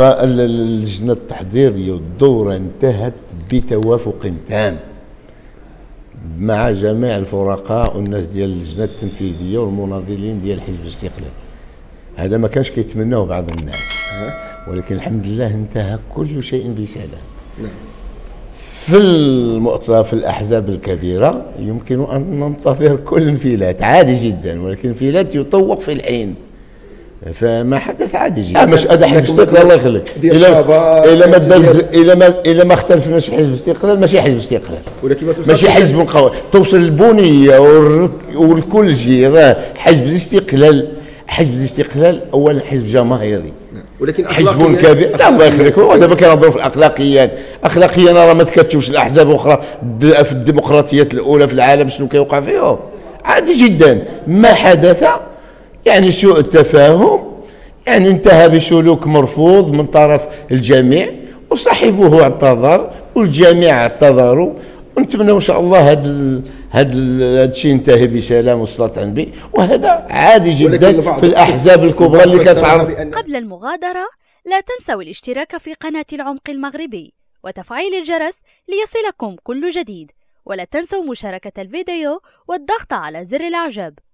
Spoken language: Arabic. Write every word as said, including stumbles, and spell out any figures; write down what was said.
اللجنة التحضيرية والدورة انتهت بتوافق تام مع جميع الفرقاء والناس ديال اللجنة التنفيذية والمناضلين ديال حزب الاستقلال. هذا ما كانش كيتمنوه بعض الناس، ولكن الحمد لله انتهى كل شيء بسلام. في المؤتمر في الأحزاب الكبيرة يمكن أن ننتظر كل انفلات عادي جدا، ولكن انفلات يطوق في العين، فما حدث عادي جدا. آه مش هذا حزب الاستقلال الله يخليك. إلا ما إلا ما إلا ما اختلفناش في حزب الاستقلال ماشي حزب الاستقلال. ماشي حزب قوي توصل البنية والكل جي راه حزب الاستقلال. حزب الاستقلال أولا حزب جماهيري. ولكن حزب كبير. لا الله يخليك، دابا كنهضروا في الاخلاقيات. اخلاقيا راه ما تكتشوفش الاحزاب الاخرى في الديمقراطيات الاولى في العالم شنو كيوقع فيهم. عادي جدا ما حدث يعني سوء التفاهم، يعني انتهى بسلوك مرفوض من طرف الجميع وصاحبه اعتذر والجميع اعتذروا، ونتمنوا ان شاء الله هذا هذا الشيء ينتهي بسلام واستطعن به، وهذا عادي جدا في الاحزاب الكبرى اللي كتعرض. قبل المغادره لا تنسوا الاشتراك في قناه العمق المغربي وتفعيل الجرس ليصلكم كل جديد، ولا تنسوا مشاركه الفيديو والضغط على زر الاعجاب.